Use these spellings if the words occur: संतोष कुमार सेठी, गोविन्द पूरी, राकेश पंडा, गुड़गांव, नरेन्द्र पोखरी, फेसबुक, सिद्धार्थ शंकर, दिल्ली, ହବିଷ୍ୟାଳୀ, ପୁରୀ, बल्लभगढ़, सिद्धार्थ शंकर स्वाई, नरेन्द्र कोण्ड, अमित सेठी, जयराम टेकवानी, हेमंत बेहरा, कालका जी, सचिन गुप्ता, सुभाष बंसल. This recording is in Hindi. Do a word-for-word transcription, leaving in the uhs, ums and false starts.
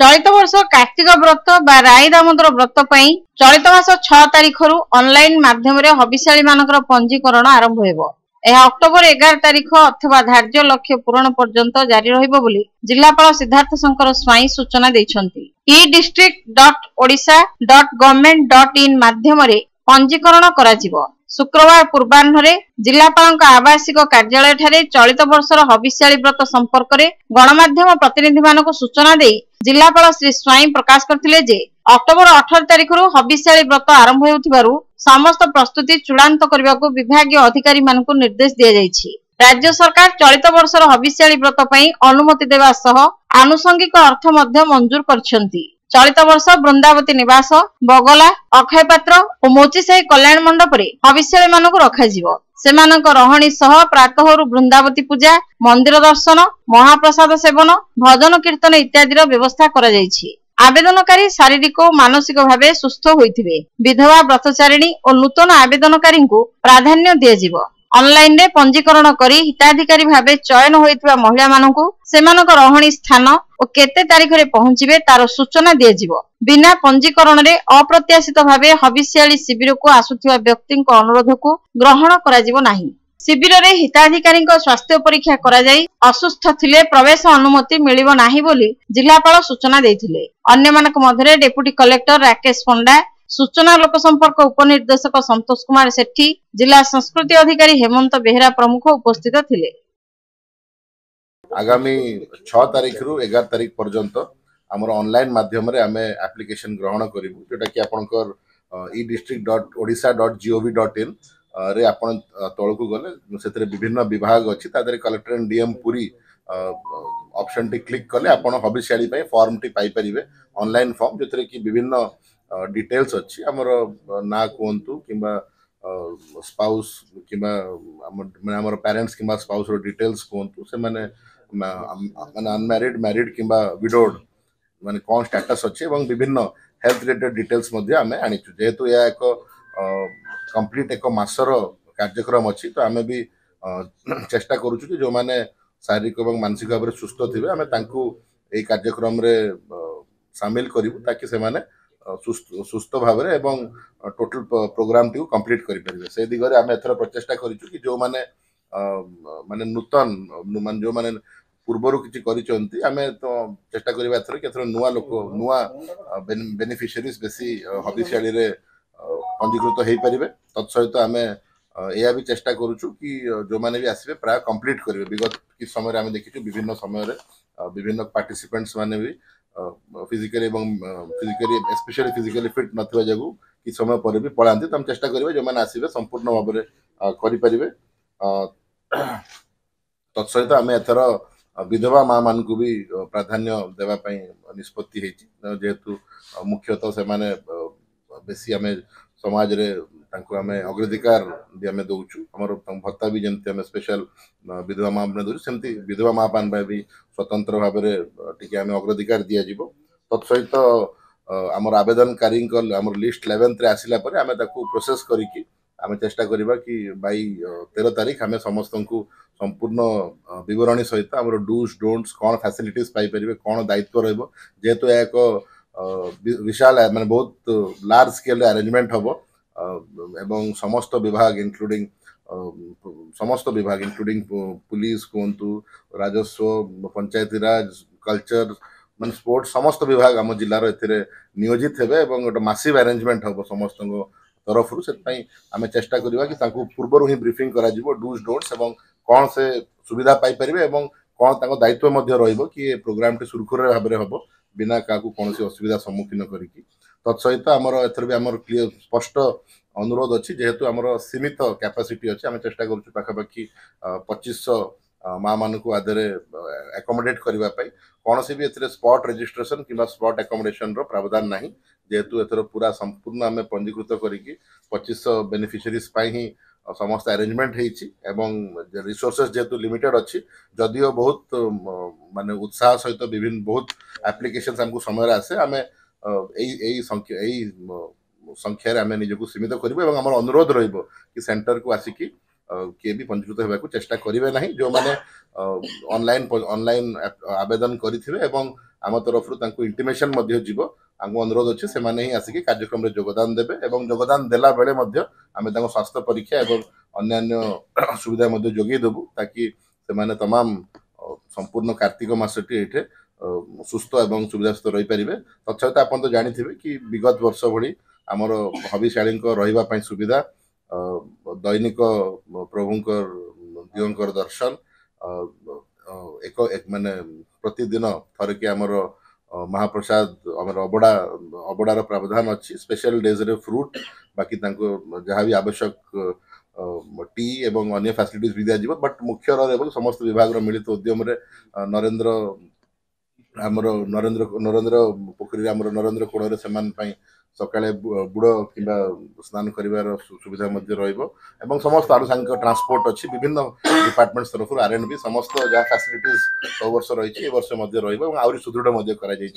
चलित वर्ष कार्तिक व्रत बा राय दामोदर व्रत पई चलित मास छह तारिख रु ऑनलाइन माध्यम रे हबिशाली मानकर पंजीकरण आरंभ हेबो। यह अक्टोबर ग्यारह तारिख अथवा धार्य लक्ष्य पूरण पर्यंत जारी रहिबो बोली जिलापाल सिद्धार्थ शंकर स्वाई सूचना दैछन्ती। E district dot Odisha dot government dot in माध्यम रे पंजीकरण करा जिवो। शुक्रवार पूर्वाह्न रे जिलापाल आवासिक कार्यालय ठारे चलित वर्षर हबिशाली व्रत संपर्क रे गणमाध्यम प्रतिनिधि मानक सूचना दे जिलापाल श्री स्वाई प्रकाश करथिले जे अक्टोबर अठारह तारिख रु हबिशाली व्रत आरंभ हेउथिबारु समस्त प्रस्तुति चूड़ांत करबाकू विभागीय अधिकारी मानकू निर्देश दिया जायछि। राज्य सरकार चलित वर्षर हबिशाली व्रत पई अनुमति देबा सह आनुषंगिक अर्थ मध्य मंजूर करछन्ती। चलित वर्ष वृंदावती निवास बगला अक्षयपात्र और मोचीसाही कल्याण मंडप रे हबिशाली मानकू रखाजिवो। सेमानक रहणी सह प्रातःरु वृंदावती पूजा मंदिर दर्शन महाप्रसाद सेवन भजन कीर्तन इत्यादि व्यवस्था करा जायछि। आवेदनकारी शारीरिक और मानसिक भाव सुस्थ होइथिबे। विधवा व्रतचारिणी और नूतन आवेदनकारी को प्राधान्य दियाजिवो। ऑनलाइन रे पंजीकरण करी हिताधिकारी भावे चयन होइथिबा महिला मानकू सेमानक रहणी स्थान और केते तारीख रे पहुंचीबे तार सूचना दियाजिवो। बिना पंजीकरण रे अप्रत्याशित भावे हबिशाली शिविर को आसुथिबा व्यक्ति को अनुरोध को ग्रहण कराजिवो नाही। शिविर रे हिताधिकारी स्वास्थ्य परीक्षा करा जाई असुस्थ थिले प्रवेश अनुमति मिलिबो नाही बोली जिलापाल सूचना देथिले। अन्य मानक मधरे डेप्युटी कलेक्टर राकेश पंडा सूचना लोक संपर्क उपनिर्देशक संतोष कुमार सेठी जिला संस्कृति अधिकारी हेमंत बेहरा प्रमुख उपस्थित थिले। आगामी छह तारिख रु ग्यारह तारिख पर्यंत आमर ऑनलाइन माध्यम रे आमे एप्लिकेशन ग्रहण करिवु जोटा कि आपनकर e district dot Odisha dot G O V dot in रे आपन तळ को गले सेतरे विभिन्न विभाग अछि तादरे collector and DM Puri option टी क्लिक कले आपन हबिशाली पई फॉर्म टी पाई परिबे। ऑनलाइन फॉर्म जोतरे कि विभिन्न डिटेल्स अच्छी आमर ना कहतु किंबा स्पाउस किंबा आमर पेरेंट्स किंबा स्पाउस रो डिटेल्स कहतु से माने माने अनमैरिड मैरिड किंबा विडोड माने कौन स्टेटस अच्छे और विभिन्न हेल्थ रिलेटेड डिटेल्स मध्य आमे आनिछु। जेहेतु या एक कंप्लीट एक मासर कार्यक्रम अच्छी तो आमे भी चेष्टा करूछु कि जो माने शारीरिक और मानसिक भाव सुस्थ थिबे आमे तांकू एई कार्यक्रम रे शामिल करिवु ताकि से माने सुस्थ भाव एवं टोटल प्रोग्राम टी कंप्लीट करें से दिगरे आम एथर प्रचेषा करूँ कि जो मैंने माने नूतन मान जो मैंने पूर्वर किसी करें तो चेष्टा करवा एथर कि एथर नुआ लोक नुआ बेनिफिशियरीज बेसी हबिशाली रे पंजीकृत हो पारे। तत्सहित आम या भी चेष्टा करूँ कि जो मैंने भी आसबे प्राय कंप्लीट करेंगे। विगत किस समय आम देखी विभिन्न समय विभिन्न पार्टिसिपेंट्स मैंने भी फिजिकली एवं फिजिकली स्पेशली फिजिकली फिट नथिबा जगु कि समय पर भी पलांती तम चेष्टा करिवे जे माने आसीबे संपूर्ण भाव रे करि परिवे। तत्सहित आम एथर विधवा माँ मान को भी प्राधान्य देवा पई निष्पत्ति हेछि जेहेतु मुख्यतः से माने बेसी आम समाज रे तांको आम अग्राधिकार दे आम दउछु हमर भत्ता भी जेमती आम स्पेशल विधवा माँ ने दउछु सेमती विधवा माँ पान भी स्वतंत्र भाव में टिके आम अग्राधिकार दिया दिज्व। तत्सहित आमर आवेदनकारी आमर लिस्ट इलेवेन्थ रे आसिला परे आम ताकू प्रोसेस करिकि आम चेष्टा करवा कि बाई तेरह तारीख आम समस्त को संपूर्ण बरणी सहित आम डूज डोन्ट्स कौन फैसिलिटीज पाइपर कौन दायित्व रहिबो जेहेतु या एक विशाल माने बहुत लार्ज स्केल अरेंजमेंट हम एवं समस्त विभाग इंक्लूडिंग समस्त विभाग इंक्लूडिंग पुलिस कहतु राजस्व पंचायती राज कल्चर मान स्पोर्ट्स समस्त विभाग आम जिलार ए नियोजित हे और गोटे मासिव अरेंजमेंट हम समस्त तरफ से आम चेष्टा करवा कि पूर्वर ही ब्रीफिंग डूज डोन्ट्स एवं कौन से सुविधा पाइपर और कौन तक दायित्व रही प्रोग्राम टी सुरखुर भाव में हम बिना क्या कौन असुविधा सम्मुखीन करके। तत्सहित आमर एथर भी आमर क्लियर स्पष्ट अनुरोध अच्छी जेहेतु आमर सीमित कैपेसिटी अच्छी आम चेष्टा करूँ पाखापाखि पच्चीस माँ मान को आधे एकोमोडेट करने कौन सी भी एथर स्पॉट रजिस्ट्रेशन किंवा स्पॉट एकोमोडेशन रो प्रावधान नहीं जेहेतु एथर पूरा संपूर्ण आम पंजीकृत करके पच्चीस बेनिफिशियरीज ही समस्त अरेंजमेंट होती रिसोर्सेस जेहेतु लिमिटेड अच्छी जदियो बहुत माने उत्साह सहित विभिन्न बहुत एप्लिकेशन्स हमको समय आसे आम यही संख्यार आम निजक सीमित करूँ और आम अनुरोध रहिबो कि सेंटर को आसिकी किए भी पंजीकृत होगा को चेष्टा करेंगे ना जो मैंने ऑनलाइन ऑनलाइन आवेदन करें आम तरफ इंटिमेशन आम अनुरोध अच्छे से आसिक कार्यक्रम में योगदान देवे और योगदान देला बेले आम स्वास्थ्य परीक्षा और अन्य सुविधा जोगे देवु ताकि से तमाम संपूर्ण कार्तिक मसटी ये सुस्थ और सुविधा सहित रही पारे। तत्सत आप तो जानी थे कि विगत वर्ष भली आमर हविशाणी रही सुविधा दैनिक प्रभुंकर दिवंकर दर्शन एक, एक माने प्रतिदिन थर कि आमर महाप्रसाद आमर अबड़ा अबड़ार प्रावधान अच्छी स्पेशल डेज रे फ्रूट बाकी जहाँ भी आवश्यक टी एवं अन्य फैसिलिटीज भी दिज्व बट मुख्यर समस्त विभाग मिलित उद्यम नरेन्द्र आमर नरेन्द्र नरेन्द्र पोखरी आमर नरेन्द्र कोण्ड से सकाले बुड़ कि स्नान कर सुविधा रही समस्त आड़ सांग ट्रांसपोर्ट अच्छी विभिन्न डिपार्टमेंट तरफ आर एंड बी समस्त जहाँ फैसिलिटीज सब वर्ष रही वर्ष रही सुदृढ़ कर।